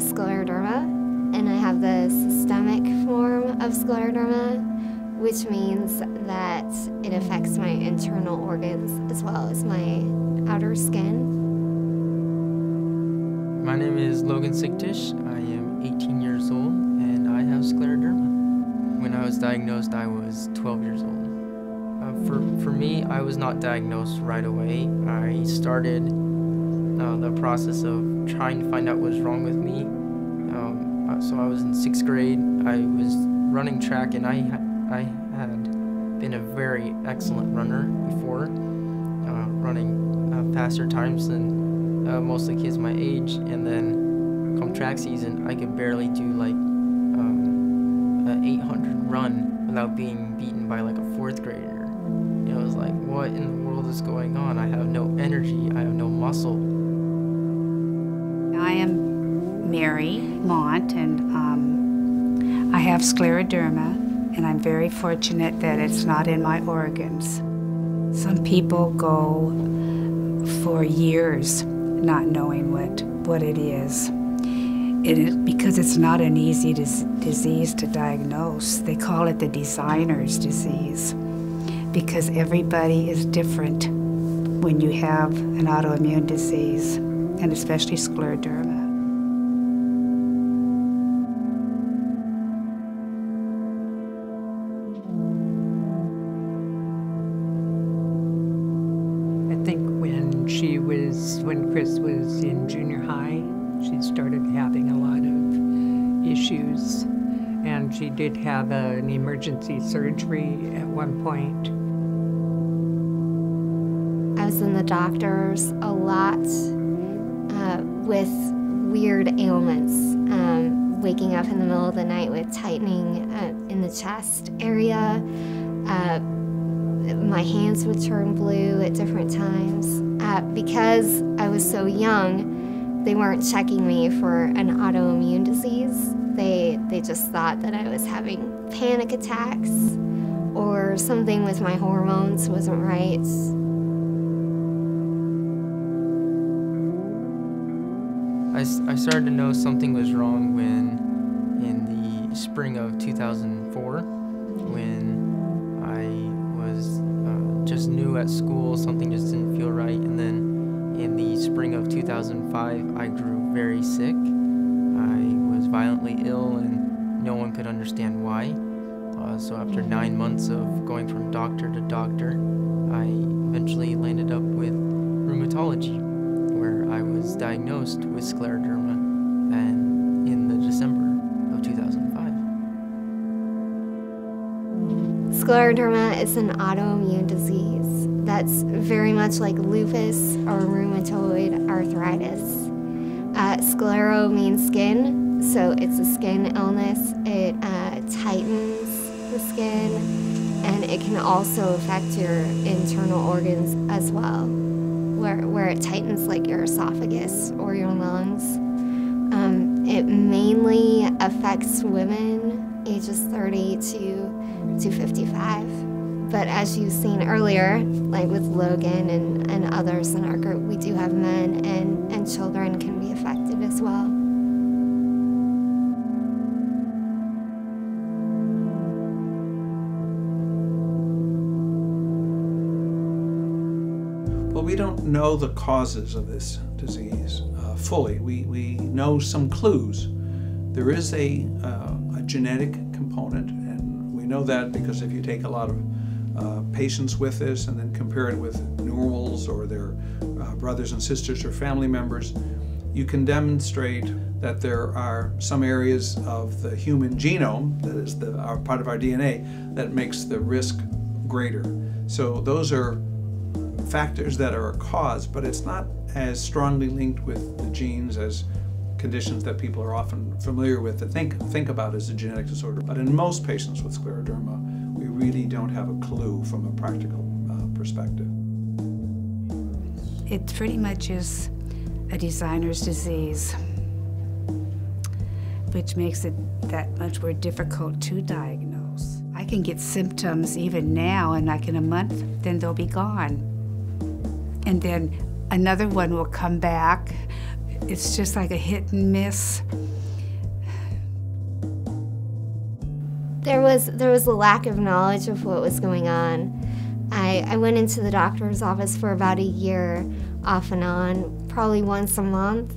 of scleroderma, and I have the systemic form of scleroderma, which means that it affects my internal organs as well as my outer skin. My name is Logan Sychtysz. I am 18 years old, and I have scleroderma. When I was diagnosed, I was 12 years old. For me, I was not diagnosed right away. I started the process of trying to find out what was wrong with me. So I was in 6th grade. I was running track, and I had been a very excellent runner before, running faster times than most of the kids my age. And then come track season, I could barely do like an 800 run without being beaten by like a 4th grader. It was like, what in the world is going on? I have no energy, I have no muscle. I am Mary Mondt, and I have scleroderma, and I'm very fortunate that it's not in my organs. Some people go for years not knowing what it is. Because it's not an easy disease to diagnose. They call it the designer's disease, because everybody is different when you have an autoimmune disease, and especially scleroderma. I think when Chris was in junior high, she started having a lot of issues, and she did have an emergency surgery at one point. I was in the doctors a lot with weird ailments, waking up in the middle of the night with tightening in the chest area. My hands would turn blue at different times. Because I was so young, they weren't checking me for an autoimmune disease. They just thought that I was having panic attacks or something with my hormones wasn't right. I started to know something was wrong in the spring of 2004, when I was just new at school. Something just didn't feel right, and then in the spring of 2005, I grew very sick. I was violently ill, and no one could understand why. So after 9 months of going from doctor to doctor, I eventually landed up with rheumatology, where I was diagnosed with scleroderma, and in the December of 2005. Scleroderma is an autoimmune disease that's very much like lupus or rheumatoid arthritis. Sclero means skin, so it's a skin illness. It tightens the skin, and it can also affect your internal organs as well, where it tightens like your esophagus or your lungs. It mainly affects women ages 30 to 55. But as you've seen earlier, like with Logan and others in our group, we do have men, and children can be affected as well. We don't know the causes of this disease fully. We know some clues. There is a genetic component, and we know that because if you take a lot of patients with this and then compare it with normals or their brothers and sisters or family members, you can demonstrate that there are some areas of the human genome, that is our part of our DNA, that makes the risk greater. So those are factors that are a cause, but it's not as strongly linked with the genes as conditions that people are often familiar with that think about as a genetic disorder. But in most patients with scleroderma, we really don't have a clue from a practical perspective. It pretty much is a designer's disease, which makes it that much more difficult to diagnose. I can get symptoms even now, and like in a month, then they'll be gone. And then another one will come back It's just like a hit and miss. There was a lack of knowledge of what was going on. I went into the doctor's office for about a year off and on, probably once a month,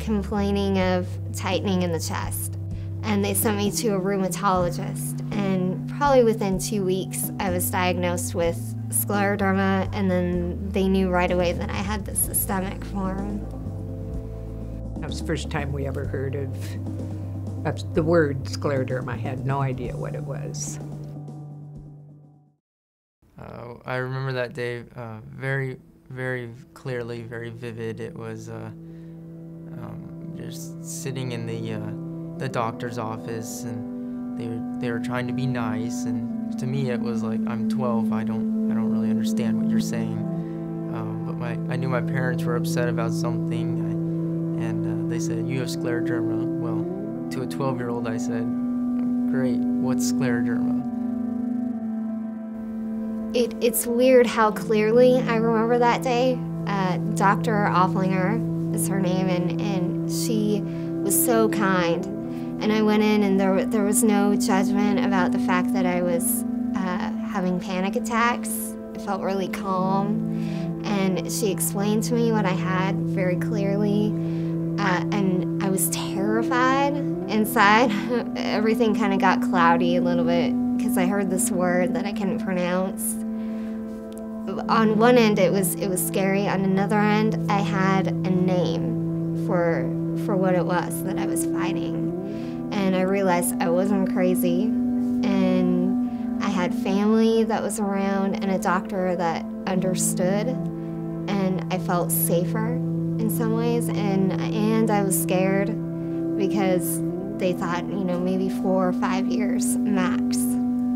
complaining of tightening in the chest. And they sent me to a rheumatologist, and probably within 2 weeks I was diagnosed with scleroderma, and then they knew right away that I had the systemic form. That was the first time we ever heard of the word scleroderma. I had no idea what it was. I remember that day very, very clearly, very vivid. It was just sitting in the doctor's office, and they were trying to be nice, and to me it was like, I'm 12, I don't really understand what you're saying. But I knew my parents were upset about something, and they said, you have scleroderma. Well, to a 12-year-old I said, great, what's scleroderma? It's weird how clearly I remember that day. Dr. Offlinger is her name, and she was so kind. And I went in, and there was no judgment about the fact that I was having panic attacks. I felt really calm, and she explained to me what I had very clearly. And I was terrified inside. Everything kind of got cloudy a little bit, because I heard this word that I couldn't pronounce. On one end, it was scary. On another end, I had a name for what it was that I was fighting. And I realized I wasn't crazy. And I had family that was around and a doctor that understood. And I felt safer in some ways. And I was scared because they thought, you know, maybe 4 or 5 years max.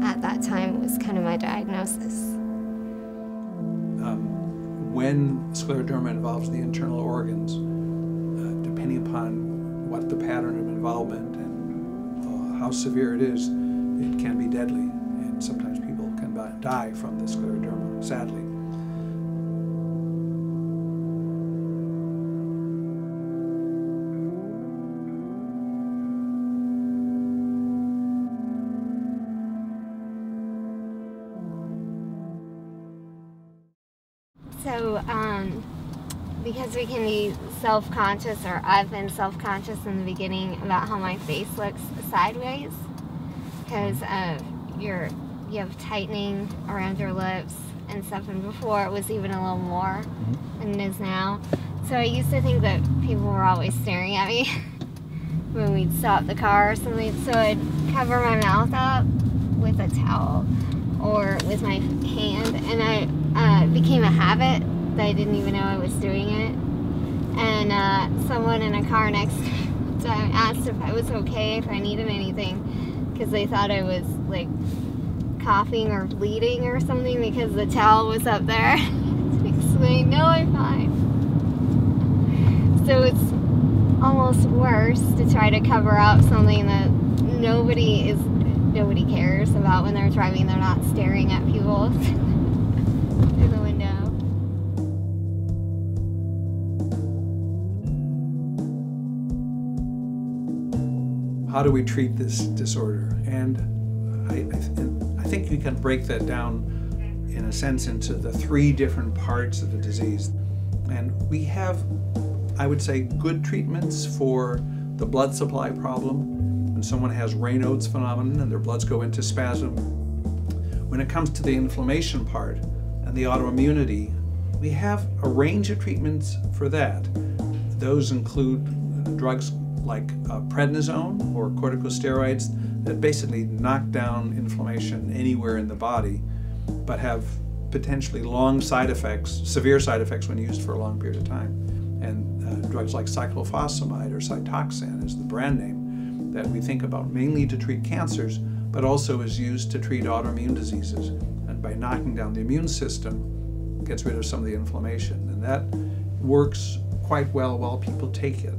At that time was kind of my diagnosis. When scleroderma involves the internal organs, depending upon what the pattern of involvement and how severe it is, it can be deadly, and sometimes people can die from the scleroderma, sadly. Because we can be self-conscious, or I've been self-conscious in the beginning about how my face looks sideways, because you have tightening around your lips and stuff, and before it was even a little more than it is now. So I used to think that people were always staring at me when we'd stop the car or something, so I'd cover my mouth up with a towel or with my hand, and I became a habit. I didn't even know I was doing it, and someone in a car next time asked if I was okay, if I needed anything, because they thought I was like coughing or bleeding or something because the towel was up there. To explain, no, I'm fine. So it's almost worse to try to cover up something that nobody cares about when they're driving. They're not staring at people through the window. How do we treat this disorder? And I think you can break that down, in a sense, into the 3 different parts of the disease. And we have, I would say, good treatments for the blood supply problem. When someone has Raynaud's phenomenon and their bloods go into spasm. When it comes to the inflammation part and the autoimmunity, we have a range of treatments for that. Those include drugs like prednisone or corticosteroids that basically knock down inflammation anywhere in the body, but have potentially long side effects, severe side effects when used for a long period of time. And drugs like cyclophosphamide or Cytoxan is the brand name that we think about mainly to treat cancers, but also is used to treat autoimmune diseases. And by knocking down the immune system, gets rid of some of the inflammation. And that works quite well while people take it.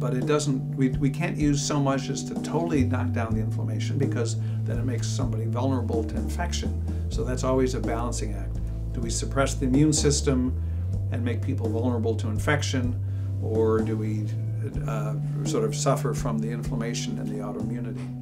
But it doesn't, we can't use so much as to totally knock down the inflammation, because then it makes somebody vulnerable to infection. So that's always a balancing act. Do we suppress the immune system and make people vulnerable to infection, or do we sort of suffer from the inflammation and the autoimmunity?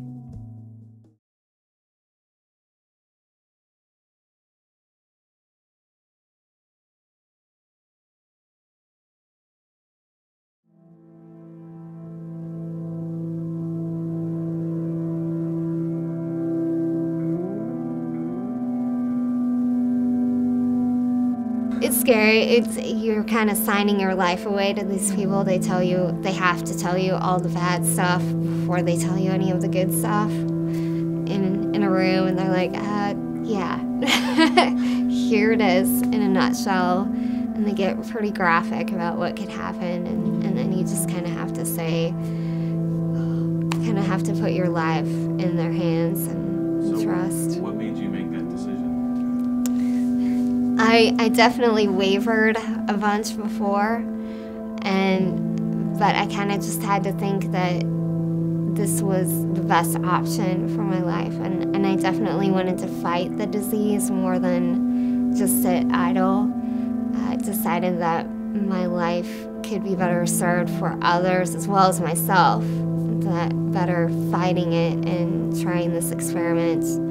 It's scary. You're kind of signing your life away to these people. They tell you, they have to tell you all the bad stuff before they tell you any of the good stuff in a room, and they're like, yeah, here it is in a nutshell. And they get pretty graphic about what could happen, and then you just kind of have to say, kind of have to put your life in their hands and trust. So what made you make that decision? I definitely wavered a bunch before, but I kind of just had to think that this was the best option for my life, and I definitely wanted to fight the disease more than just sit idle. I decided that my life could be better served for others as well as myself, that better fighting it and trying this experiment.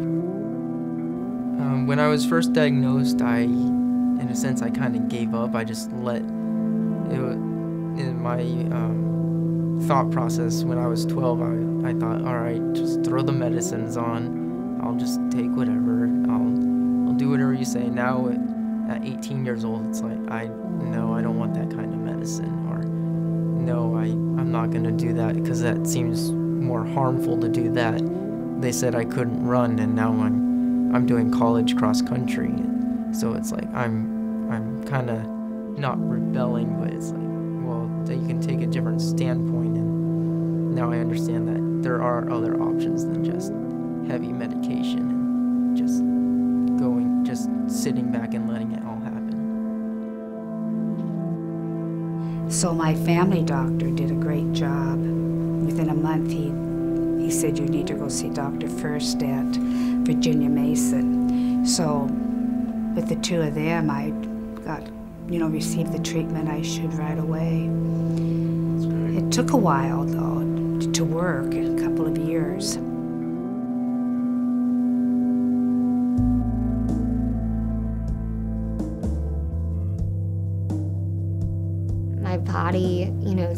When I was first diagnosed, in a sense, I kind of gave up. I just let it, in my thought process when I was 12, I thought, all right, just throw the medicines on. I'll just take whatever. I'll do whatever you say. Now at 18 years old, it's like, no, I don't want that kind of medicine. Or no, I'm not going to do that because that seems more harmful to do that. They said I couldn't run, and now I'm doing college cross country, so it's like I'm kind of not rebelling, but it's like, well, you can take a different standpoint, and now I understand that there are other options than just heavy medication and just sitting back and letting it all happen. So my family doctor did a great job. Within a month, he said, you need to go see Dr. First at Virginia Mason. So with the two of them, I got, received the treatment I should right away. It took a while, though, to work, a couple of years. My body,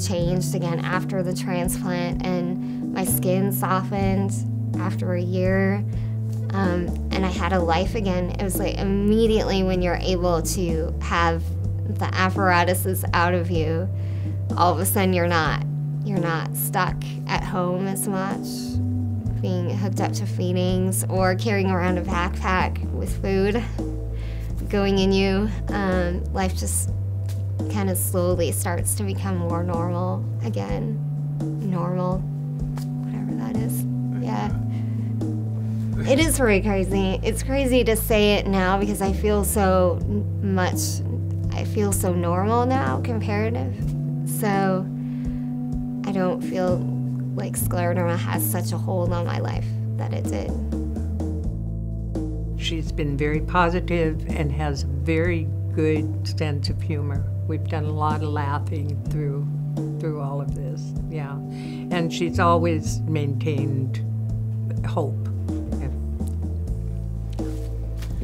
changed again after the transplant, and my skin softened after a year. And I had a life again. It was like immediately when you're able to have the apparatuses out of you, all of a sudden you're not stuck at home as much, being hooked up to feedings or carrying around a backpack with food going in you. Life just kind of slowly starts to become more normal again. Normal, whatever that is, yeah. It is very crazy. It's crazy to say it now because I feel so normal now, comparative. So I don't feel like scleroderma has such a hold on my life that it did. She's been very positive and has a very good sense of humor. We've done a lot of laughing through all of this, yeah. And she's always maintained hope.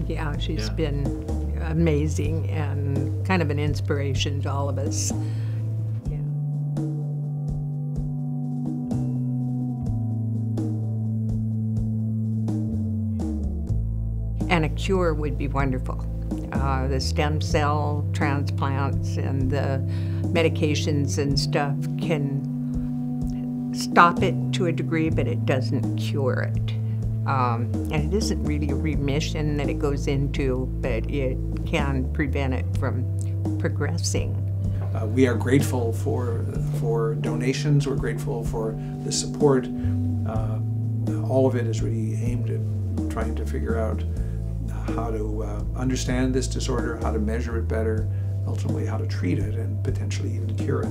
Yeah, she's been amazing and kind of an inspiration to all of us. Yeah. And a cure would be wonderful. The stem cell transplants and the medications and stuff can stop it to a degree, but it doesn't cure it. And it isn't really a remission that it goes into, but it can prevent it from progressing. We are grateful for donations. We're grateful for the support. All of it is really aimed at trying to figure out how to understand this disorder, how to measure it better, ultimately how to treat it, and potentially even cure it.